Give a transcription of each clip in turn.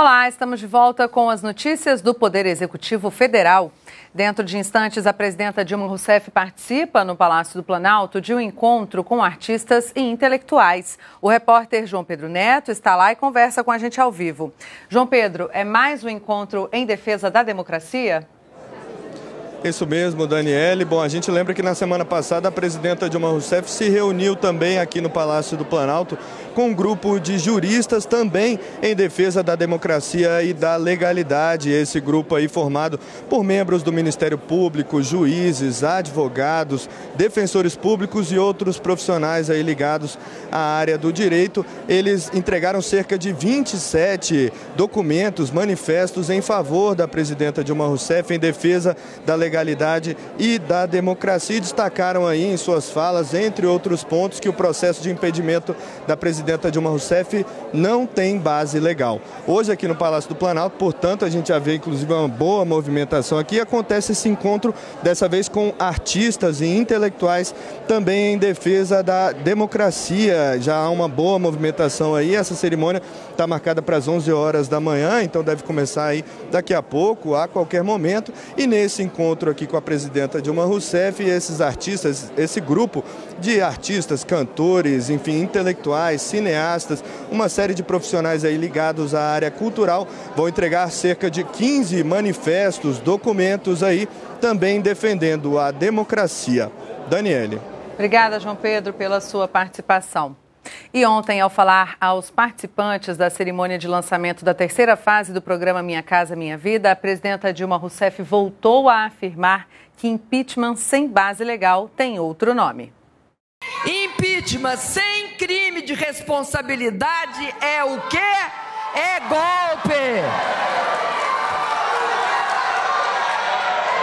Olá, estamos de volta com as notícias do Poder Executivo Federal. Dentro de instantes, a presidenta Dilma Rousseff participa no Palácio do Planalto de um encontro com artistas e intelectuais. O repórter João Pedro Neto está lá e conversa com a gente ao vivo. João Pedro, é mais um encontro em defesa da democracia? Isso mesmo, Daniele. Bom, a gente lembra que na semana passada a presidenta Dilma Rousseff se reuniu também aqui no Palácio do Planalto com um grupo de juristas também em defesa da democracia e da legalidade. Esse grupo aí formado por membros do Ministério Público, juízes, advogados, defensores públicos e outros profissionais aí ligados à área do direito. Eles entregaram cerca de 27 documentos, manifestos em favor da presidenta Dilma Rousseff em defesa da legalidade e da democracia, e destacaram aí em suas falas, entre outros pontos, que o processo de impedimento da presidenta Dilma Rousseff não tem base legal. Hoje aqui no Palácio do Planalto, portanto, a gente já vê inclusive uma boa movimentação aqui, acontece esse encontro, dessa vez com artistas e intelectuais também em defesa da democracia. Já há uma boa movimentação aí, essa cerimônia está marcada para as 11 horas da manhã, então deve começar aí daqui a pouco, a qualquer momento, e nesse encontro aqui com a presidenta Dilma Rousseff e esses artistas, esse grupo de artistas, cantores, enfim, intelectuais, cineastas, uma série de profissionais aí ligados à área cultural, vão entregar cerca de 15 manifestos, documentos aí, também defendendo a democracia. Daniele. Obrigada, João Pedro, pela sua participação. E ontem, ao falar aos participantes da cerimônia de lançamento da terceira fase do programa Minha Casa Minha Vida, a presidenta Dilma Rousseff voltou a afirmar que impeachment sem base legal tem outro nome. Impeachment sem crime de responsabilidade é o quê? É golpe!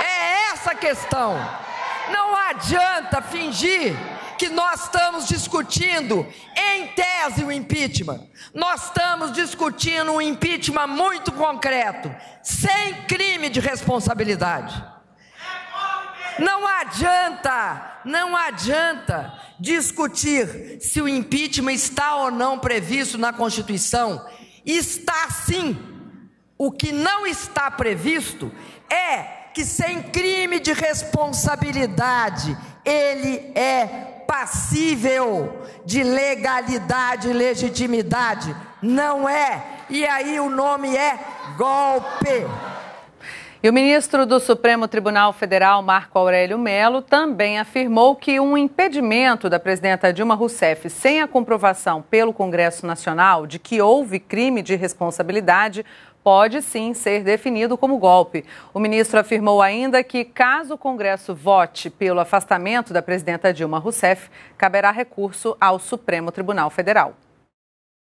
É essa a questão. Não adianta fingir que nós estamos discutindo, em tese, o impeachment. Nós estamos discutindo um impeachment muito concreto, sem crime de responsabilidade. Não adianta discutir se o impeachment está ou não previsto na Constituição. Está sim. O que não está previsto é que, sem crime de responsabilidade, ele é passível de legalidade e legitimidade. Não é. E aí o nome é golpe. E o ministro do Supremo Tribunal Federal, Marco Aurélio Mello, também afirmou que um impedimento da presidenta Dilma Rousseff sem a comprovação pelo Congresso Nacional de que houve crime de responsabilidade pode sim ser definido como golpe. O ministro afirmou ainda que, caso o Congresso vote pelo afastamento da presidenta Dilma Rousseff, caberá recurso ao Supremo Tribunal Federal.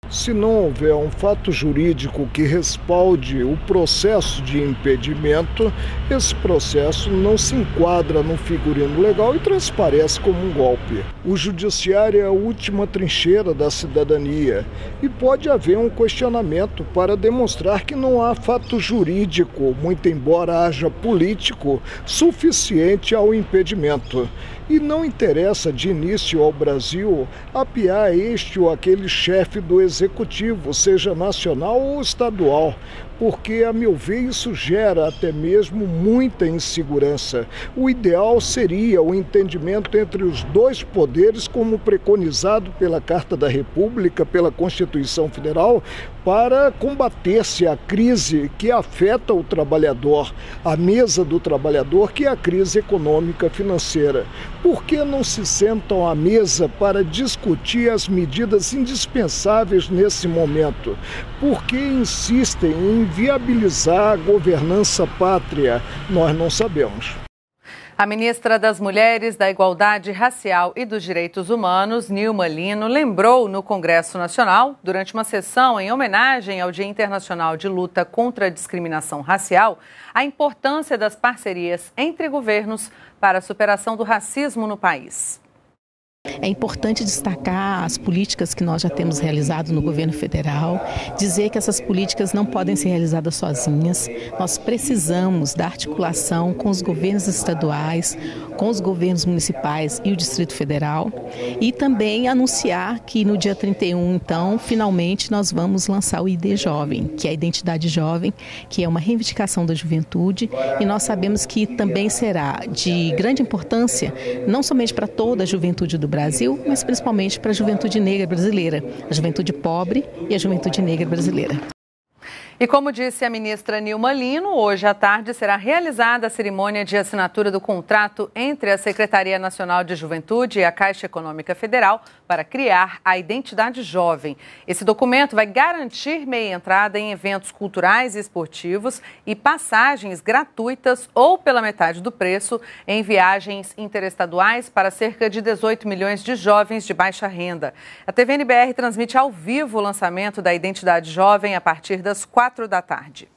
Se não houver um fato jurídico que respalde o processo de impedimento, esse processo não se enquadra no figurino legal e transparece como um golpe. O judiciário é a última trincheira da cidadania e pode haver um questionamento para demonstrar que não há fato jurídico, muito embora haja político, suficiente ao impedimento. E não interessa de início ao Brasil apear este ou aquele chefe do executivo, seja nacional ou estadual, porque, a meu ver, isso gera até mesmo muita insegurança. O ideal seria o entendimento entre os dois poderes, como preconizado pela Carta da República, pela Constituição Federal, para combater-se a crise que afeta o trabalhador, a mesa do trabalhador, que é a crise econômica financeira. Por que não se sentam à mesa para discutir as medidas indispensáveis nesse momento? Por que insistem em viabilizar a governança pátria? Nós não sabemos. A ministra das Mulheres, da Igualdade Racial e dos Direitos Humanos, Nilma Lino, lembrou no Congresso Nacional, durante uma sessão em homenagem ao Dia Internacional de Luta contra a Discriminação Racial, a importância das parcerias entre governos para a superação do racismo no país. É importante destacar as políticas que nós já temos realizado no governo federal, dizer que essas políticas não podem ser realizadas sozinhas. Nós precisamos da articulação com os governos estaduais, com os governos municipais e o Distrito Federal, e também anunciar que no dia 31, então, finalmente nós vamos lançar o ID Jovem, que é a Identidade Jovem, que é uma reivindicação da juventude, e nós sabemos que também será de grande importância, não somente para toda a juventude do Brasil, mas principalmente para a juventude negra brasileira, a juventude pobre e a juventude negra brasileira. E como disse a ministra Nilma Lino, hoje à tarde será realizada a cerimônia de assinatura do contrato entre a Secretaria Nacional de Juventude e a Caixa Econômica Federal para criar a Identidade Jovem. Esse documento vai garantir meia entrada em eventos culturais e esportivos e passagens gratuitas ou pela metade do preço em viagens interestaduais para cerca de 18 milhões de jovens de baixa renda. A TVNBR transmite ao vivo o lançamento da Identidade Jovem a partir das 4 da tarde.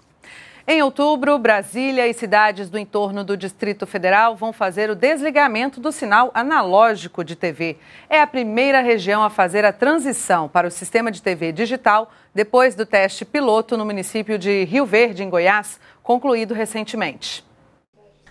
Em outubro, Brasília e cidades do entorno do Distrito Federal vão fazer o desligamento do sinal analógico de TV. É a primeira região a fazer a transição para o sistema de TV digital depois do teste piloto no município de Rio Verde, em Goiás, concluído recentemente.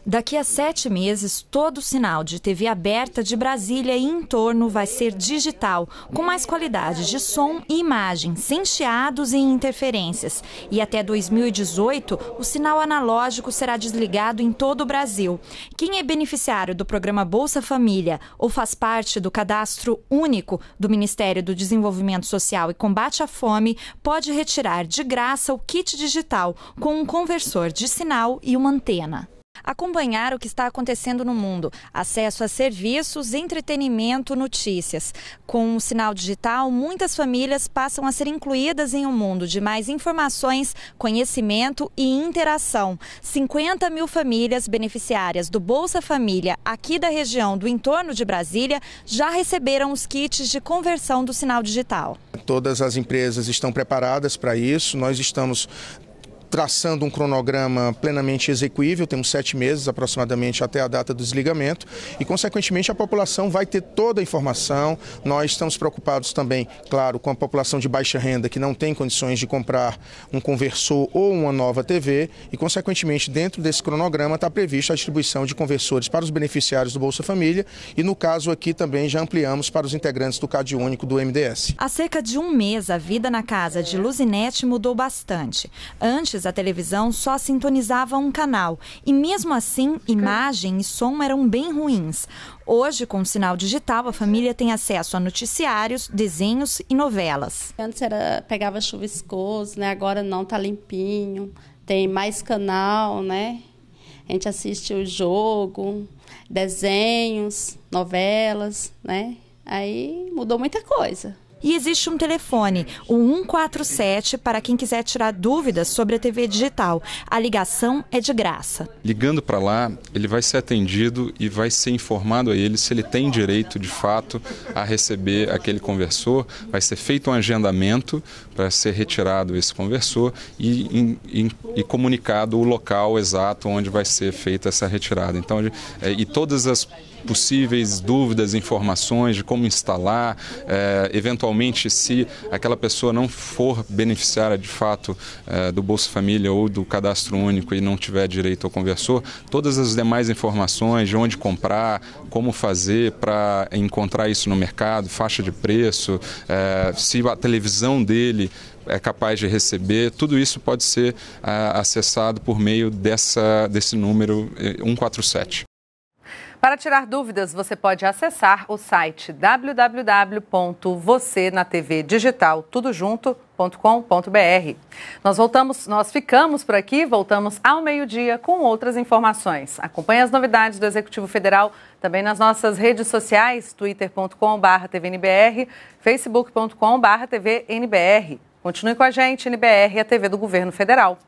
Daqui a 7 meses, todo o sinal de TV aberta de Brasília e em torno vai ser digital, com mais qualidade de som e imagem, sem chiados e interferências. E até 2018, o sinal analógico será desligado em todo o Brasil. Quem é beneficiário do programa Bolsa Família ou faz parte do cadastro único do Ministério do Desenvolvimento Social e Combate à Fome pode retirar de graça o kit digital com um conversor de sinal e uma antena. Acompanhar o que está acontecendo no mundo, acesso a serviços, entretenimento, notícias. Com o sinal digital, muitas famílias passam a ser incluídas em um mundo de mais informações, conhecimento e interação. 50 mil famílias beneficiárias do Bolsa Família aqui da região do entorno de Brasília já receberam os kits de conversão do sinal digital. Todas as empresas estão preparadas para isso, nós estamos traçando um cronograma plenamente execuível, temos 7 meses aproximadamente até a data do desligamento e, consequentemente, a população vai ter toda a informação. Nós estamos preocupados também, claro, com a população de baixa renda que não tem condições de comprar um conversor ou uma nova TV e, consequentemente, dentro desse cronograma está prevista a distribuição de conversores para os beneficiários do Bolsa Família e, no caso aqui, também já ampliamos para os integrantes do CadÚnico do MDS. Há cerca de um mês, a vida na casa de Luzinete mudou bastante. Antes, a televisão só sintonizava um canal e, mesmo assim, imagem e som eram bem ruins. Hoje, com o sinal digital, a família tem acesso a noticiários, desenhos e novelas. Antes pegava chuviscoso, né? Agora não, tá limpinho, tem mais canal, né? A gente assiste o jogo, desenhos, novelas, né? Aí mudou muita coisa. E existe um telefone, o 147, para quem quiser tirar dúvidas sobre a TV digital. A ligação é de graça. Ligando para lá, ele vai ser atendido e vai ser informado a ele se ele tem direito, de fato, a receber aquele conversor. Vai ser feito um agendamento para ser retirado esse conversor e comunicado o local exato onde vai ser feita essa retirada. Então, e todas as possíveis dúvidas, informações de como instalar, eventualmente se aquela pessoa não for beneficiária de fato do Bolsa Família ou do Cadastro Único e não tiver direito ao conversor, todas as demais informações de onde comprar, como fazer para encontrar isso no mercado, faixa de preço, se a televisão dele é capaz de receber, tudo isso pode ser acessado por meio desse número 147. Para tirar dúvidas, você pode acessar o site www.vocenatvdigitaltudojunto.com.br. Nós ficamos por aqui, voltamos ao meio-dia com outras informações. Acompanhe as novidades do Executivo Federal também nas nossas redes sociais, twitter.com/tvnbr, facebook.com/tvnbr. Continue com a gente, NBR, a TV do Governo Federal.